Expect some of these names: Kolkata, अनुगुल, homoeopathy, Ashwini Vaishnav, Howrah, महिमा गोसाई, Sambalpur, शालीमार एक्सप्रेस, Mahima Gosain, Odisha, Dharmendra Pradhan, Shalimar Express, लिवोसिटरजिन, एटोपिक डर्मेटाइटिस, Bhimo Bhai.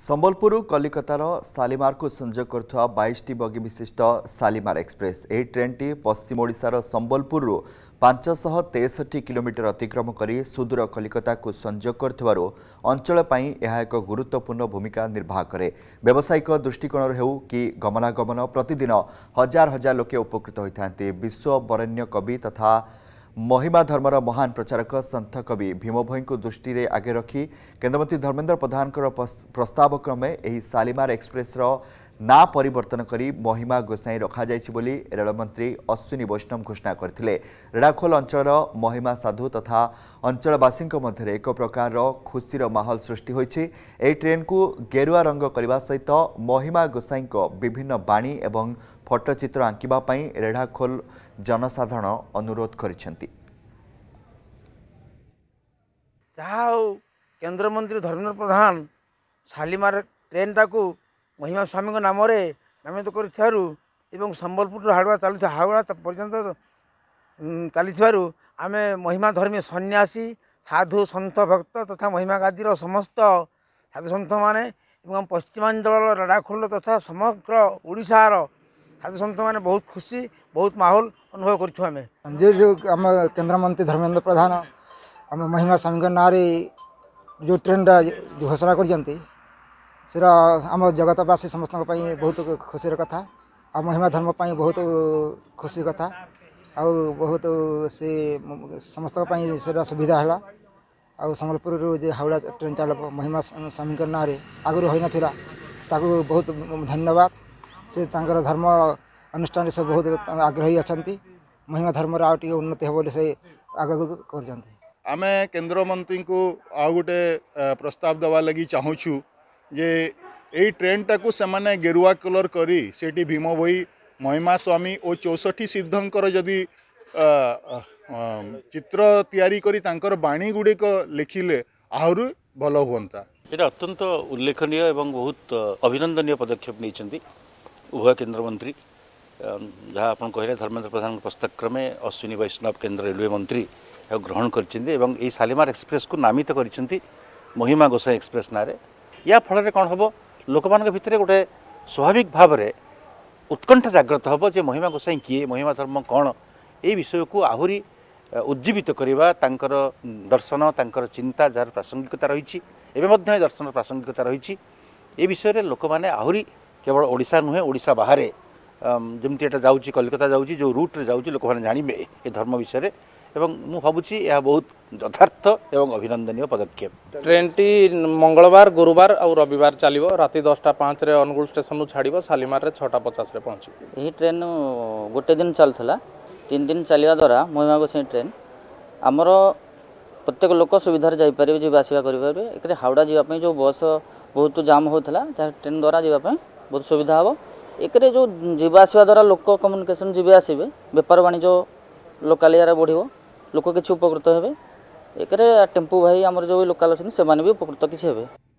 संबलपुर कलिकतार शालीमार को संजोग करुवा 22 बगी विशिष्ट शालीमार एक्सप्रेस यह ट्रेन टी पश्चिम ओडिशार संबलपुर 563 किलोमीटर अतिक्रम कर सुदूर कलिकता को संजोग करुवारो अंचल पई यह एक गुरुत्वपूर्ण भूमिका निर्वाह करे। व्यावसायिक दृष्टिकोण हेउ कि गमनागमन प्रतिदिन हजार हजार लोके उपकृत होइथांती। विश्व बरेण्य कवि तथा महिमा धर्मर महान प्रचारक संत कवि भीमो भाई को दृष्टि रे आगे रखी केन्द्रमंत्री धर्मेन्द्र प्रधान प्रस्ताव क्रमे यही शालीमार एक्सप्रेस ना परिवर्तन करी महिमा गोसाई रखा जायछि बोली रेलमंत्री अश्विनी वैष्णव घोषणा करथिले। रेढाखोल अंचल महिमा साधु तथा अंचलवासी मध्य एक प्रकार खुशीर माहौल सृष्टि होइछि। एही ट्रेन को गेरुआ रंग करने सहित महिमा गोसाई विभिन्न बाणी एवं फटोचित्र आंकिबा पई रेढाखोल जनसाधारण अनुरोध करिसेंती। जाओ केन्द्रमंत्री धर्मेन्द्र प्रधान शालीमार ट्रेन टाकू महिमा स्वामी नाम नामित कर संबलपुर हावड़ा पर्यटन चली आमे महिमा धर्मी सन्यासी साधु सन्त भक्त तथा महिमा गादीर समस्त साधु सन्त माने एवं पश्चिमांचल रेढाखोल तथा समग्र ओडिशार साधु सन्त माने बहुत खुशी बहुत माहौल अनुभव करूँ। आम केन्द्रमंत्री धर्मेन्द्र प्रधान आम महिमा स्वामी ना जो ट्रेन घोषणा कर सेरा आम जगतवासी समस्त बहुत खुशी कथा आ महिमा धर्म पाई बहुत खुशी कथा आ बहुत से समस्त सुविधा है। आ संबलपुर जो हावड़ा ट्रेन चल महिमा स्वामी ना आगुरी हो नाला बहुत धन्यवाद। से धर्म अनुष्ठान सब बहुत आग्रही अच्छा महिमा धर्म आगे उन्नति हे बोली से आगे कर आमे केन्द्रमंत्री को आ गोटे प्रस्ताव देवा लगी चाहूँ जे यही ट्रेन टाकू से गेरुआ कलर करी सेठी भीमो भाई महिमा स्वामी और 64 सिद्धंकर जदि चित्र तैयारी करी तांकर बाणी गुड़िक लिखिले आहुरी भल हुआ। ये अत्यंत उल्लेखनीय एवं बहुत अभिनंदनीय पदक्षेप नहीं उभय केन्द्रमंत्री जहाँ आप कहे धर्मेन्द्र प्रधान प्रस्तावक्रमे अश्विनी वैष्णव केन्द्र रेलवे मंत्री ग्रहण कर शालीमार एक्सप्रेस को नामित कर महिमा गोसाई एक्सप्रेस ना या फल में कौन हम लोक भितर गोटे स्वाभाविक भाव में उत्कंठा जागृत हम जे महिमा गोसाई किए महिमा धर्म कौन ये विषय को आहरी उज्जीवित करवा दर्शन तांकर चिंता जार प्रासंगिकता रही दर्शन प्रासंगिकता रही ए विषय में लोक मैंने आहरी केवल ओडिशा नुहे ओडिशा बाहर जमी एटा जाऊँ कलिकता जाऊँगी जो रूट्रे जाऊँगी लोक मैंने जाणी ये धर्म विषय में एवं मु भावुची यह बहुत यथार्थ एवं अभिनंदनीय पदक्षेप। ट्रेन टी मंगलवार गुरुवार और रविवार चलो राति 10:05 अनुगुल स्टेशन छाड़ शालीमार 6:50 पहुँच। यही ट्रेन गोटे दिन चलता 3 दिन चलने द्वारा महिमा गोसाई ट्रेन आमर प्रत्येक लोक सुविधा जापर जावासवा करेंगे। एक हावड़ा जावाई जो बस बहुत जाम होता ट्रेन द्वारा जावाई बहुत सुविधा हम। एक जो जावासवा द्वारा लोक कम्युनिकेसन जी आसवे बेपार वाणिज्य लोकाल यार बढ़ो लोक किसी उपकृत हे। एक टेम्पू भाई आमर जो लोकाल अच्छे से भी उपकृत किसी हे।